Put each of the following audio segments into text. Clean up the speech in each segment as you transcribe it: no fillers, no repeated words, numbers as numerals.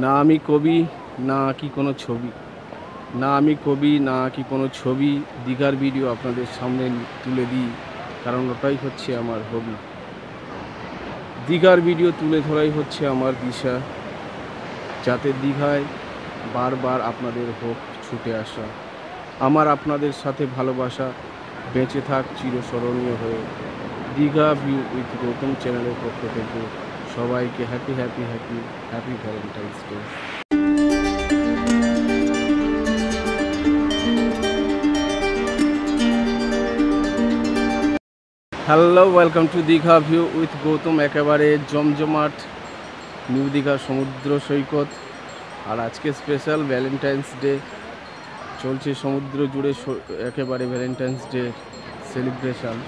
ना आमी कवि ना कि कोनो छवि दीघार भिडियो आपनादेर सामने तुले दी कारण ओटाई होच्छे आमार हबि। दीघार भिडियो तुले धराई होच्छे आमार दिशा जाते दीघाय बार बार आपनादेर होक छुटे आसा आमार आपनादेर साथे भालोबासा बेंचे थाक चिरस्मरणीय हये। दीघा ভিউ উইথ গৌতম চ্যানেলের পক্ষ থেকে সবাইকে happy happy happy happy Valentine's day. Hello, welcome to Digha view with Gautam. একেবারে জমজমাট নিউ দীঘা সমুদ্র সৈকত, আর আজকে স্পেশাল ভ্যালেন্টাইন্স ডে চলছে সমুদ্র জুড়ে। একেবারে ভ্যালেন্টাইন্স ডে সেলিব্রেশন,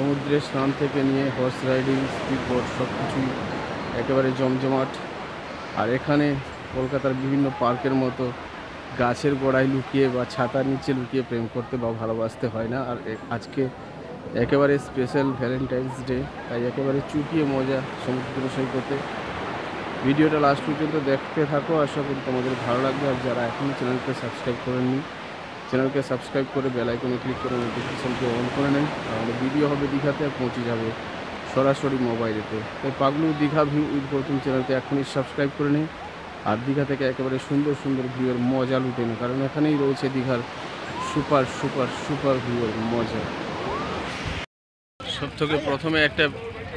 समुद्रे स्नान থেকে নিয়ে হর্স রাইডিং, স্পিড বোট सब কিছুই একেবারে জমজমাট। আর এখানে কলকাতার বিভিন্ন পার্কের মতো গাছের গোড়ায় লুকিয়ে বা ছাতার নিচে লুকিয়ে প্রেম করতে বা ভালোবাসতে হয় না। আর আজকে একেবারে স্পেশাল ভ্যালেন্টাইন্স ডে, তাই একেবারে চুকিয়ে মজা সমুদ্র সৈকতে। ভিডিওটা লাস্ট পর্যন্ত দেখতে থাকো, আশা করি তোমাদের ভালো লাগবে। আর যারা এখনও চ্যানেলকে সাবস্ক্রাইব করেননি, चैनल के सबसक्राइब कर बेल आइकने क्लिक कर नोटिफिकेशन के ऑन कर नीन भिडियो है दीघाते पहुँचे जाए सरासरि मोबाइले। तो पागलू Digha view with Gautam channel एखी सबसक्राइब कर नहीं और दीघा के एकेबारे सुंदर सुंदर ভিউর मजा लुटे ना, कारण एखने रही है दीघार सुपार सुपार सुपार ভিউর मजा। सबके प्रथम एक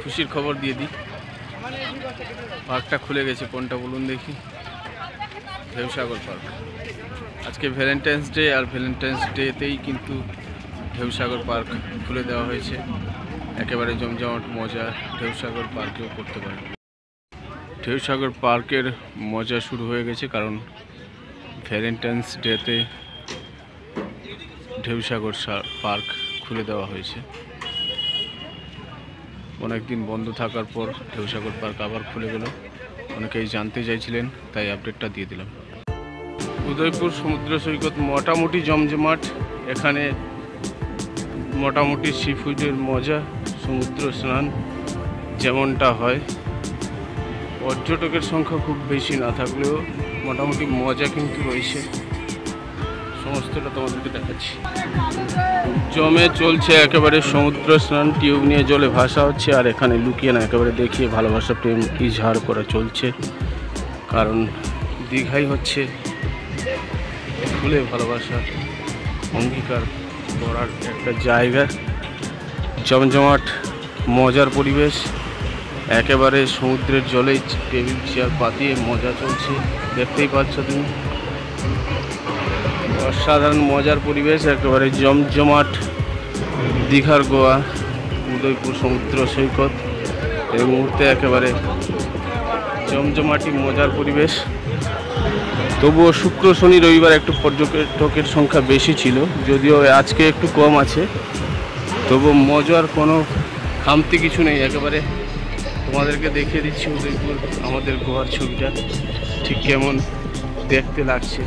खुशी खबर दिए दी, पार्कटा खुले गेছে কোনটা বলুন দেখি। ঢেউসাগর পার্ক आज के ভ্যালেন্টাইন্স ডে, और ভ্যালেন্টাইন্স ডেতেই কিন্তু ঢেউসাগর পার্ক খুলে দেওয়া হয়েছে। একেবারে জমজমাট মজা ঢেউসাগর পার্কেও করতে পারেন। ঢেউসাগর পার্কের মজা শুরু হয়ে গেছে, কারণ ভ্যালেন্টাইন্স ডেতে ঢেউসাগর পার্ক খুলে দেওয়া হয়েছে। অনেকদিন বন্ধ থাকার পর ঢেউসাগর পার্ক আবার খুলে গেল। অনেকেই জানতে চাইছিলেন, তাই আপডেটটা দিয়ে দিলাম। উদয়পুর সমুদ্র সৈকত মোটামুটি জমজমাট, এখানে মোটামুটি সি ফুডের মজা, সমুদ্র স্নান যেমনটা হয়। পর্যটকের সংখ্যা খুব বেশি না থাকলেও মোটামুটি মজা কিন্তু রয়েছে, সমস্তটা তোমাদেরকে দেখাচ্ছি। জমে চলছে একেবারে সমুদ্র স্নান, টিউব নিয়ে জলে ভাসা হচ্ছে। আর এখানে লুকিয়ে না একেবারে দেখিয়ে ভালোবাসা প্রেম ইজহার করা চলছে, কারণ দীঘাই হচ্ছে খুলে ভালোবাসা অঙ্গীকার করার একটা জায়গা। জমজমাট মজার পরিবেশ, একেবারে সমুদ্রের জলে টেবিল চেয়ার পাতিয়ে মজা চলছে, দেখতেই পাচ্ছ তুমি। অসাধারণ মজার পরিবেশ, একেবারে জমজমাট দীঘার গোয়া উদয়পুর সমুদ্র সৈকত। এই মুহূর্তে একেবারে জমজমাটি মজার পরিবেশ, তবুও শুক্র শনি রবিবার একটু পর্যটকের সংখ্যা বেশি ছিল, যদিও আজকে একটু কম আছে। তবুও মজার কোনো খামতি কিছু নেই, একেবারে তোমাদেরকে দেখিয়ে দিচ্ছি উদয়পুর আমাদের গোয়ার ছবিটা ঠিক কেমন দেখতে লাগছে।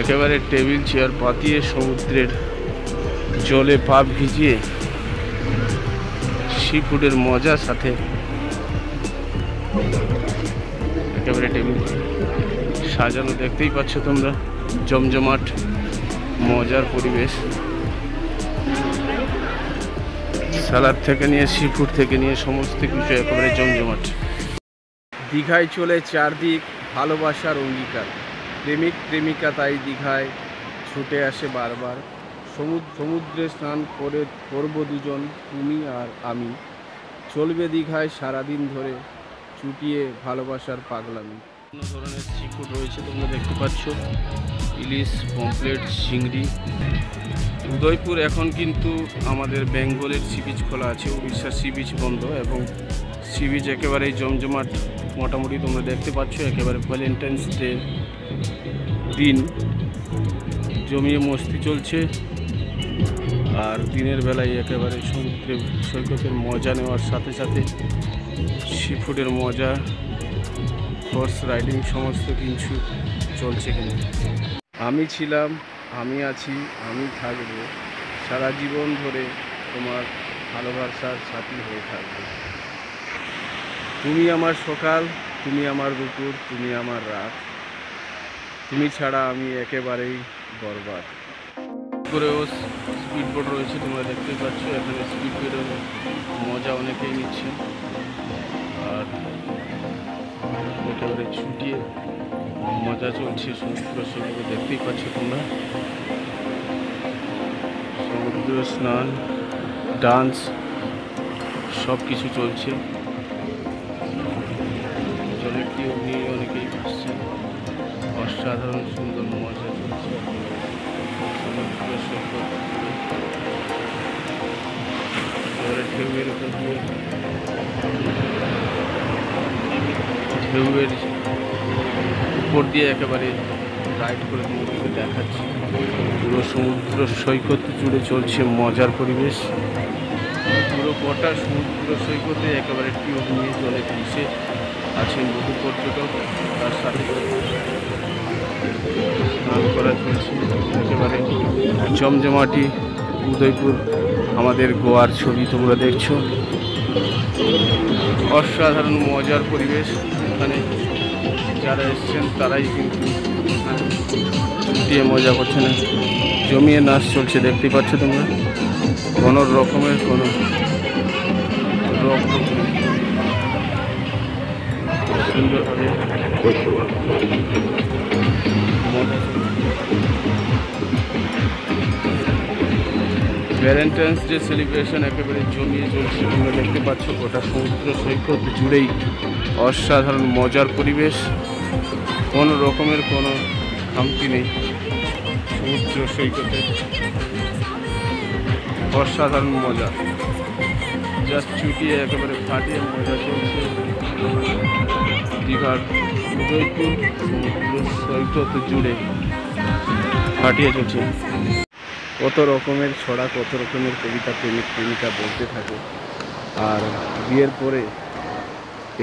একেবারে টেবিল চেয়ার পাতিয়ে সমুদ্রের জলে পা ভিজিয়ে সি ফুডের মজার সাথে একেবারে টেবিল সাজানো, দেখতেই পাচ্ছ তোমরা জমজমাট মজার পরিবেশ। স্যালাড থেকে নিয়ে সি ফুড থেকে নিয়ে সমস্ত কিছু একেবারে জমজমাট। দীঘায় চলে চারদিক ভালোবাসার অঙ্গীকার, প্রেমিক প্রেমিকা তাই দীঘায় ছুটে আসে বারবার। সমুদ্রে স্নান করে করব দুজন তুমি আর আমি, চলবে দীঘায় সারাদিন ধরে চুটিয়ে ভালোবাসার পাগলামি। বিভিন্ন ধরনের সি ফুড রয়েছে, তোমরা দেখতে পাচ্ছ ইলিশ, পমফ্লেট, চিংড়ি। উদয়পুর এখন কিন্তু আমাদের বেঙ্গলের সি বিচ খোলা আছে, উড়িষ্যার সি বিচ বন্ধ, এবং সি বিচ একেবারেই জমজমাট মোটামুটি তোমরা দেখতে পাচ্ছ। একেবারে ভ্যালেন্টাইন্স ডে দিন জমিয়ে মস্তি চলছে, আর দিনের বেলায় একেবারে সমুদ্রে সৈকতের মজা নেওয়ার সাথে সাথে সি ফুডের মজা, হর্স রাইডিং সমস্ত কিছু চলছে। কিন্তু আমি ছিলাম, আমি আছি, আমি থাকব, সারা জীবন ধরে তোমার ভালোবাসার সাথী হয়ে থাকবো। তুমি আমার সকাল, তুমি আমার দুপুর, তুমি আমার রাত, তুমি ছাড়া আমি একেবারেই বরবাদ। করেও স্পিড বোট রয়েছে, তোমরা দেখতেই পাচ্ছ এখানে স্পিড বোটের মজা অনেকেই নিচ্ছে। আর একেবারে ছুটিয়ে মজা চলছে সমুদ্র সৈকতে, দেখতেই পাচ্ছ তোমরা সমুদ্র স্নান, ডান্স সব কিছু চলছে। জলের টিউব নিয়ে অনেকেই ভাসছে, অসাধারণ সুন্দর মজা চলছে সমুদ্র সৈকত। জলের ঢেউয়ের উপর ঢেউয়ের উপর দিয়ে একেবারে রাইড করে তোমাদেরকে দেখাচ্ছি। পুরো সমুদ্র সৈকত জুড়ে চলছে মজার পরিবেশ, পুরো গোটা সমুদ্র সৈকতে একেবারে টিউব নিয়ে জলে ভেসে আছেন বহু পর্যটক, তার সাথে স্নান করা চলছে। একেবারে জমজমাটি উদয়পুর, আমাদের গোয়ার ছবি তোমরা দেখছো। অসাধারণ মজার পরিবেশ, এখানে যারা এসছেন তারাই কিন্তু দিয়ে মজা করছে না, জমিয়ে নাচ চলছে দেখতে পাচ্ছ তোমরা। কোনো রকমের কোনো সুন্দরভাবে ভ্যালেন্টাইন্স ডে সেলিব্রেশন একেবারে জমিয়ে চলছে, তোমরা দেখতে পাচ্ছ গোটা সমুদ্র সৈকত জুড়েই অসাধারণ মজার পরিবেশ, কোনো রকমের কোনো খামতি নেই সমুদ্র সৈকতে। অসাধারণ মজা, জাস্ট ছুটিয়ে একেবারে ফাটিয়ে মজা চলছে দীঘার উদয়পুর সমুদ্র সৈকত জুড়ে, ফাটিয়ে চলছে। কত রকমের ছড়া, কত রকমের কবিতা প্রেমিক প্রেমিকা বলতে থাকে। আর বিয়ের পরে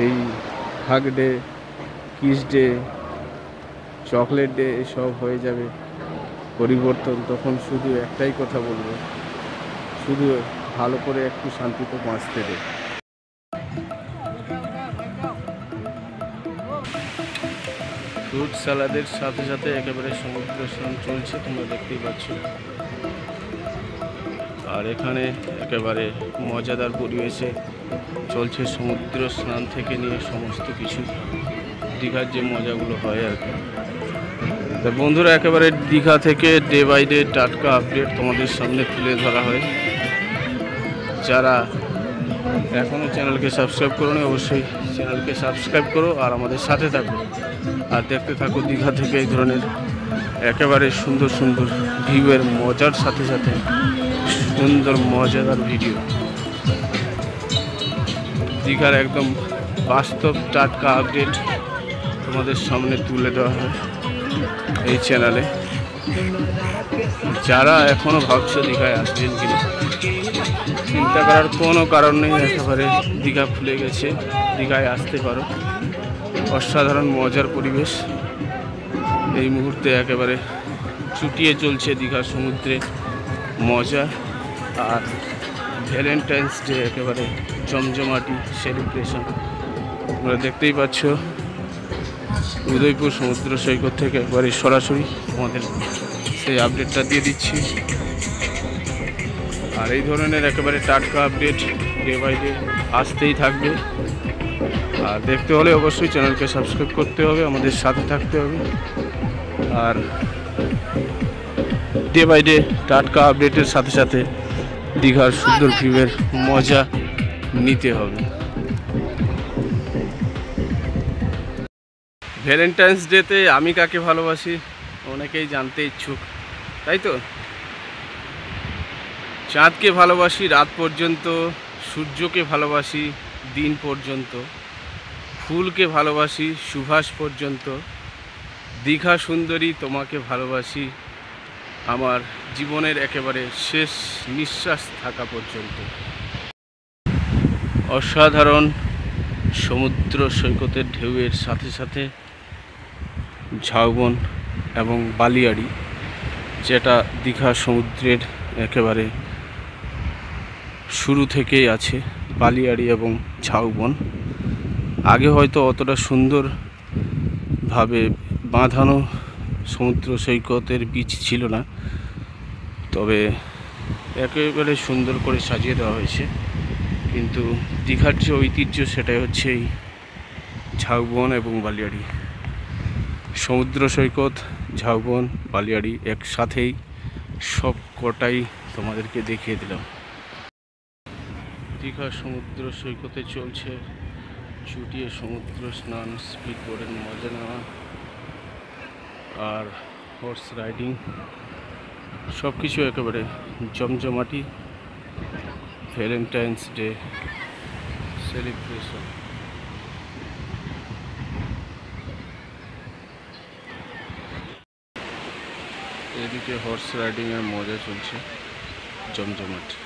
এই hug day, kiss day, chocolate day এসব হয়ে যাবে পরিবর্তন, তখন শুধু একটাই কথা বলবো, শুধু ভালো করে একটু শান্তিতে বাঁচতে দে। ফ্রুট স্যালাদের সাথে সাথে একেবারে সমুদ্র স্নান চলছে, তোমরা দেখতেই পাচ্ছ। আর এখানে একেবারে মজাদার পরিবেশে চলছে সমুদ্র স্নান থেকে নিয়ে সমস্ত কিছু, দীঘার যে মজাগুলো হয় আর কি। তা বন্ধুরা, একেবারে দীঘা থেকে ডে বাই ডে টাটকা আপডেট তোমাদের সামনে তুলে ধরা হয়। যারা এখনও চ্যানেলকে সাবস্ক্রাইব করোনি অবশ্যই চ্যানেলকে সাবস্ক্রাইব করো আর আমাদের সাথে থাকো, আর দেখতে থাকো দীঘা থেকে এই ধরনের একেবারে সুন্দর সুন্দর ভিউয়ের মজার সাথে সাথে সুন্দর মজাদার ভিডিও, দীঘার একদম বাস্তব টাটকা আপডেট তোমাদের সামনে তুলে দেওয়া হয় এই চ্যানেলে। যারা এখনও ভাবছো দীঘায় আসবেন কিনা, চিন্তা করার কোনো কারণ নেই, একেবারে দীঘা খুলে গেছে, দীঘায় আসতে পারো। অসাধারণ মজার পরিবেশ এই মুহূর্তে একেবারে ছুটিয়ে চলছে দীঘার সমুদ্রে মজা। আর ভ্যালেন্টাইন্স ডে একেবারে জমজমাটি সেলিব্রেশন, তোমরা দেখতেই পাচ্ছ উদয়পুর সমুদ্র সৈকত থেকে একবারে সরাসরি আমাদের সেই আপডেটটা দিয়ে দিচ্ছি। আর এই ধরনের একেবারে টাটকা আপডেট ডে বাই ডে আসতেই থাকবে, আর দেখতে হলে অবশ্যই চ্যানেলকে সাবস্ক্রাইব করতে হবে, আমাদের সাথে থাকতে হবে। আর ডে বাই ডে টাটকা আপডেটের সাথে সাথে দীঘার সুন্দর ভিউয়ের মজা নিতে হবে। ভ্যালেন্টাইন্স ডেতে আমি কাকে ভালোবাসি অনেকেই জানতে ইচ্ছুক, তাই তো? চাঁদকে ভালোবাসি রাত পর্যন্ত, সূর্যকে ভালোবাসি দিন পর্যন্ত, ফুলকে ভালোবাসি সুভাষ পর্যন্ত, দীঘা সুন্দরী তোমাকে ভালোবাসি আমার জীবনের একেবারে শেষ নিঃশ্বাস থাকা পর্যন্ত। অসাধারণ সমুদ্র সৈকতের ঢেউয়ের সাথে সাথে ঝাউবন এবং বালিয়াড়ি, যেটা দীঘা সমুদ্রের একেবারে শুরু থেকেই আছে, বালিয়াড়ি এবং ঝাউবন आगे হয়তো অতটা সুন্দর ভাবে বাঁধানো সমুদ্র সৈকতের বীচ ছিল না, তবে একেবারে সুন্দর করে সাজিয়ে দেওয়া হয়েছে। কিন্তু দীঘার যে ঐতিহ্য সেটাই হচ্ছে এই ঝাউবন এবং বালিয়াড়ি। সমুদ্র সৈকত, ঝাউবন, বালিয়াড়ি একসাথেই সব কটাই তোমাদেরকে দেখিয়ে দিলাম। দীঘার সমুদ্র সৈকতে চলছে ছুটিয়ে সমুদ্র স্নান, স্পিড বোর্ডের মজা নেওয়া আর হর্স রাইডিং, সব কিছু একেবারে জমজমাটি ভ্যালেন্টাইন্স ডে সেলিব্রেশন। এদিকে হর্স রাইডিংয়ের মজা চলছে জমজমাট।